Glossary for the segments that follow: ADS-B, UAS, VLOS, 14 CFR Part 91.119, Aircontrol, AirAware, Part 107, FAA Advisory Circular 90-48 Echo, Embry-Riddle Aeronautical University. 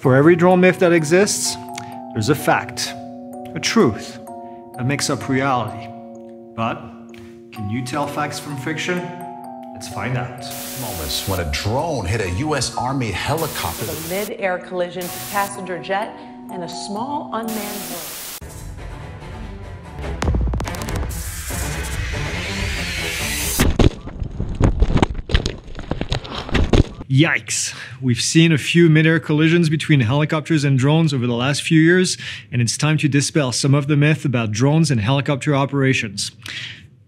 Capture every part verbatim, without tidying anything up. For every drone myth that exists, there's a fact, a truth, that makes up reality. But can you tell facts from fiction? Let's find out. Moments when a drone hit a U S Army helicopter. A mid-air collision, passenger jet, and a small unmanned drone. Yikes! We've seen a few mid-air collisions between helicopters and drones over the last few years, and it's time to dispel some of the myth about drones and helicopter operations.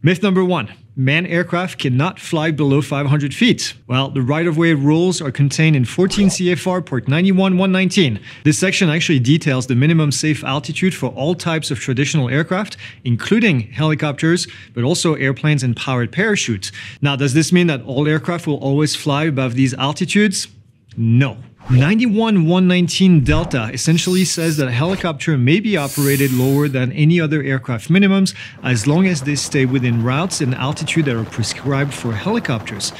Myth number one, manned aircraft cannot fly below five hundred feet. Well, the right-of-way rules are contained in fourteen C F R Part ninety-one point one nineteen. This section actually details the minimum safe altitude for all types of traditional aircraft, including helicopters, but also airplanes and powered parachutes. Now, does this mean that all aircraft will always fly above these altitudes? No. ninety-one point one nineteen Delta essentially says that a helicopter may be operated lower than any other aircraft minimums as long as they stay within routes and altitude that are prescribed for helicopters.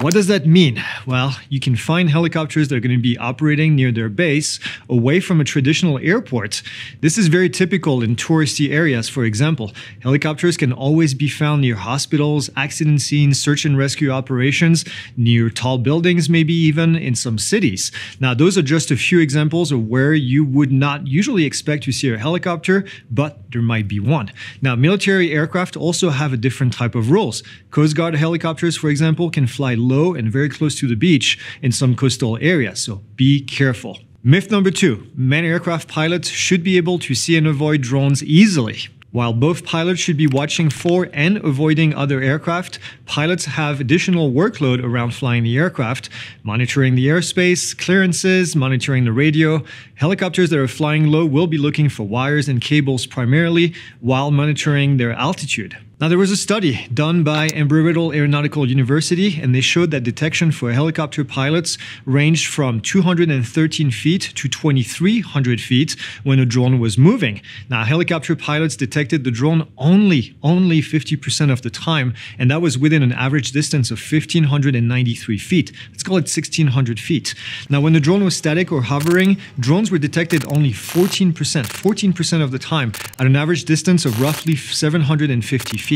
What does that mean? Well, you can find helicopters that are going to be operating near their base, away from a traditional airport. This is very typical in touristy areas, for example. Helicopters can always be found near hospitals, accident scenes, search and rescue operations, near tall buildings, maybe even in some cities. Now, those are just a few examples of where you would not usually expect to see a helicopter, but there might be one. Now, military aircraft also have a different type of rules. Coast Guard helicopters, for example, can fly low and very close to the beach in some coastal areas, so be careful. Myth number two, manned aircraft pilots should be able to see and avoid drones easily. While both pilots should be watching for and avoiding other aircraft, pilots have additional workload around flying the aircraft, monitoring the airspace, clearances, monitoring the radio. Helicopters that are flying low will be looking for wires and cables primarily while monitoring their altitude. Now, there was a study done by Embry-Riddle Aeronautical University, and they showed that detection for helicopter pilots ranged from two hundred thirteen feet to twenty-three hundred feet when a drone was moving. Now, helicopter pilots detected the drone only, only fifty percent of the time, and that was within an average distance of one thousand five hundred ninety-three feet. Let's call it one thousand six hundred feet. Now, when the drone was static or hovering, drones were detected only fourteen percent, fourteen percent of the time at an average distance of roughly seven hundred fifty feet.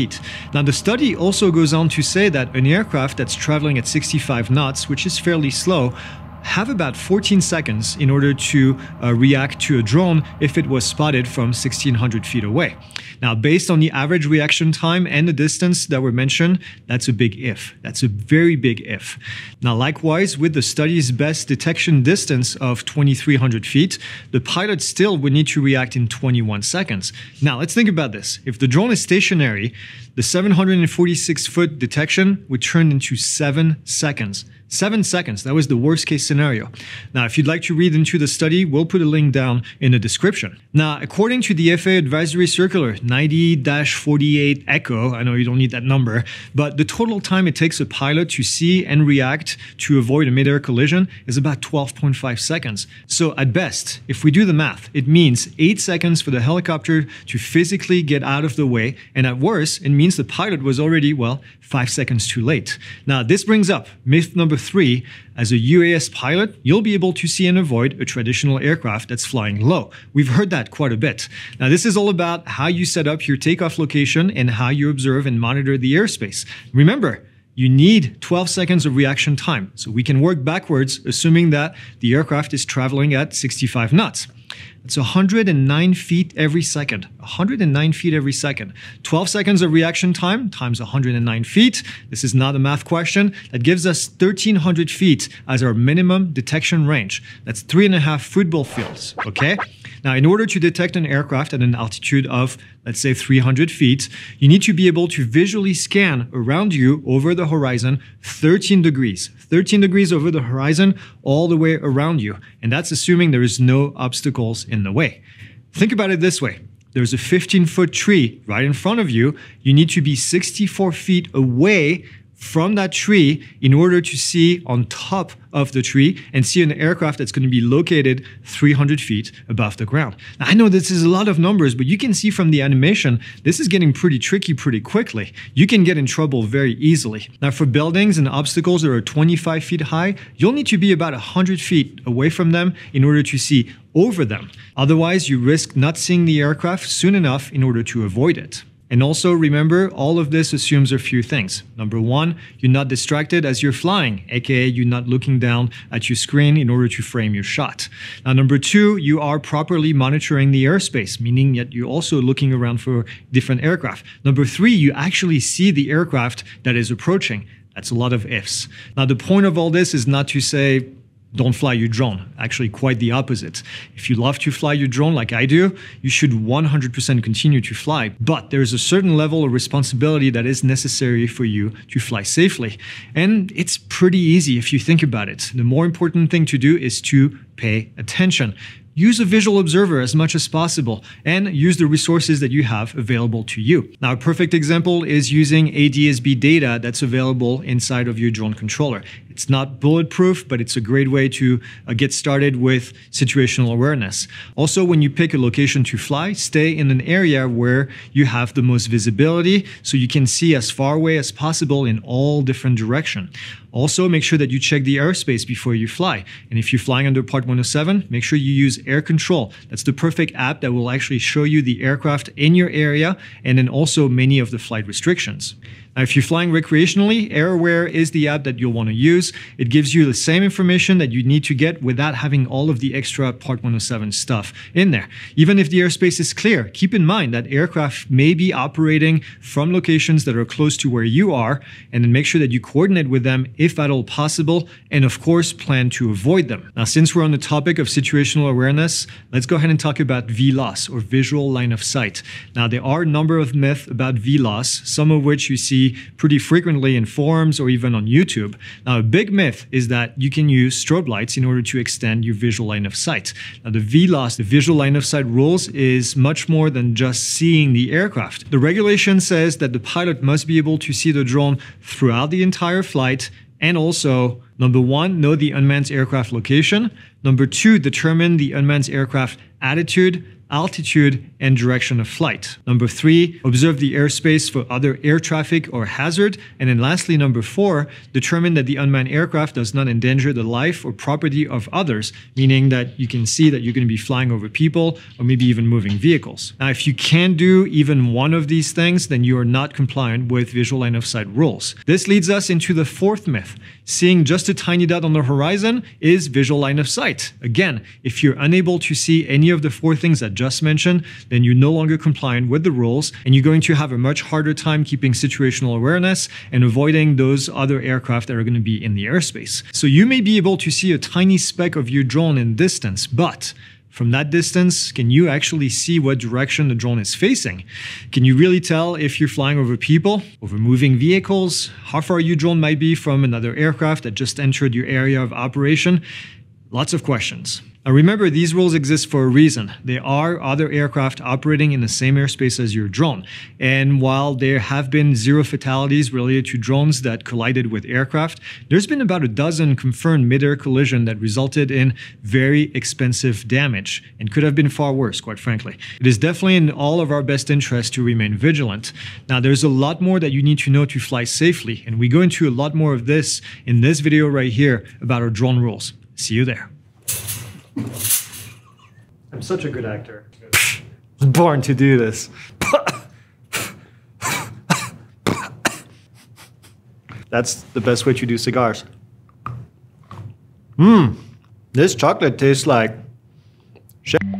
Now, the study also goes on to say that an aircraft that's traveling at sixty-five knots, which is fairly slow, have about fourteen seconds in order to uh, react to a drone if it was spotted from sixteen hundred feet away. Now, based on the average reaction time and the distance that were mentioned, that's a big if. That's a very big if. Now, likewise, with the study's best detection distance of twenty-three hundred feet, the pilot still would need to react in twenty-one seconds. Now, let's think about this. If the drone is stationary, the seven hundred forty-six foot detection would turn into seven seconds. Seven seconds, that was the worst case scenario. Now, if you'd like to read into the study, we'll put a link down in the description. Now, according to the F A A Advisory Circular ninety dash forty-eight Echo, I know you don't need that number, but the total time it takes a pilot to see and react to avoid a mid-air collision is about twelve point five seconds. So at best, if we do the math, it means eight seconds for the helicopter to physically get out of the way, and at worst, it means the pilot was already, well, five seconds too late. Now, this brings up myth number three, as a U A S pilot, you'll be able to see and avoid a traditional aircraft that's flying low. We've heard that quite a bit. Now, this is all about how you set up your takeoff location and how you observe and monitor the airspace. Remember, you need twelve seconds of reaction time, so we can work backwards, assuming that the aircraft is traveling at sixty-five knots. It's one hundred nine feet every second, one hundred nine feet every second. twelve seconds of reaction time times one hundred nine feet. This is not a math question. That gives us one thousand three hundred feet as our minimum detection range. That's three and a half football fields, okay? Now, in order to detect an aircraft at an altitude of, let's say, three hundred feet, you need to be able to visually scan around you over the horizon thirteen degrees. thirteen degrees over the horizon all the way around you. And that's assuming there is no obstacles in the way. Think about it this way. There's a fifteen foot tree right in front of you. You need to be sixty-four feet away from that tree in order to see on top of the tree and see an aircraft that's going to be located three hundred feet above the ground. Now, I know this is a lot of numbers, but you can see from the animation, this is getting pretty tricky pretty quickly. You can get in trouble very easily. Now, for buildings and obstacles that are twenty-five feet high, you'll need to be about one hundred feet away from them in order to see over them. Otherwise, you risk not seeing the aircraft soon enough in order to avoid it. And also remember, all of this assumes a few things. Number one, you're not distracted as you're flying, aka you're not looking down at your screen in order to frame your shot. Now, number two, you are properly monitoring the airspace, meaning that you're also looking around for different aircraft. Number three, you actually see the aircraft that is approaching. That's a lot of ifs. Now, the point of all this is not to say, don't fly your drone. Actually, quite the opposite. If you love to fly your drone like I do, you should one hundred percent continue to fly. But there is a certain level of responsibility that is necessary for you to fly safely. And it's pretty easy if you think about it. The more important thing to do is to pay attention. Use a visual observer as much as possible and use the resources that you have available to you. Now, a perfect example is using A D S B data that's available inside of your drone controller. It's not bulletproof, but it's a great way to uh, get started with situational awareness. Also, when you pick a location to fly, stay in an area where you have the most visibility so you can see as far away as possible in all different directions. Also, make sure that you check the airspace before you fly. And if you're flying under Part one oh seven, make sure you use Air Control. That's the perfect app that will actually show you the aircraft in your area and then also many of the flight restrictions. Now, if you're flying recreationally, AirAware is the app that you'll want to use. It gives you the same information that you need to get without having all of the extra Part one oh seven stuff in there. Even if the airspace is clear, keep in mind that aircraft may be operating from locations that are close to where you are, and then make sure that you coordinate with them if at all possible, and of course, plan to avoid them. Now, since we're on the topic of situational awareness, let's go ahead and talk about V L O S, or visual line of sight. Now, there are a number of myths about V L O S, some of which you see pretty frequently in forums or even on YouTube. Now, a big myth is that you can use strobe lights in order to extend your visual line of sight. Now, the V L O S, the visual line of sight rules, is much more than just seeing the aircraft. The regulation says that the pilot must be able to see the drone throughout the entire flight, and also, number one, know the unmanned aircraft location. Number two, determine the unmanned aircraft attitude, altitude, and direction of flight. Number three, observe the airspace for other air traffic or hazard. And then lastly, number four, determine that the unmanned aircraft does not endanger the life or property of others, meaning that you can see that you're going to be flying over people or maybe even moving vehicles. Now, if you can do even one of these things, then you are not compliant with visual line of sight rules. This leads us into the fourth myth. Seeing just a tiny dot on the horizon is visual line of sight. Again, if you're unable to see any of the four things that just mentioned, then you're no longer compliant with the rules and you're going to have a much harder time keeping situational awareness and avoiding those other aircraft that are going to be in the airspace. So you may be able to see a tiny speck of your drone in distance, but from that distance, can you actually see what direction the drone is facing? Can you really tell if you're flying over people, over moving vehicles, how far your drone might be from another aircraft that just entered your area of operation? Lots of questions. Now remember, these rules exist for a reason. There are other aircraft operating in the same airspace as your drone. And while there have been zero fatalities related to drones that collided with aircraft, there's been about a dozen confirmed mid-air collisions that resulted in very expensive damage and could have been far worse, quite frankly. It is definitely in all of our best interest to remain vigilant. Now, there's a lot more that you need to know to fly safely, and we go into a lot more of this in this video right here about our drone rules. See you there. I'm such a good actor. I was born to do this. That's the best way to do cigars. Mmm, this chocolate tastes like shit.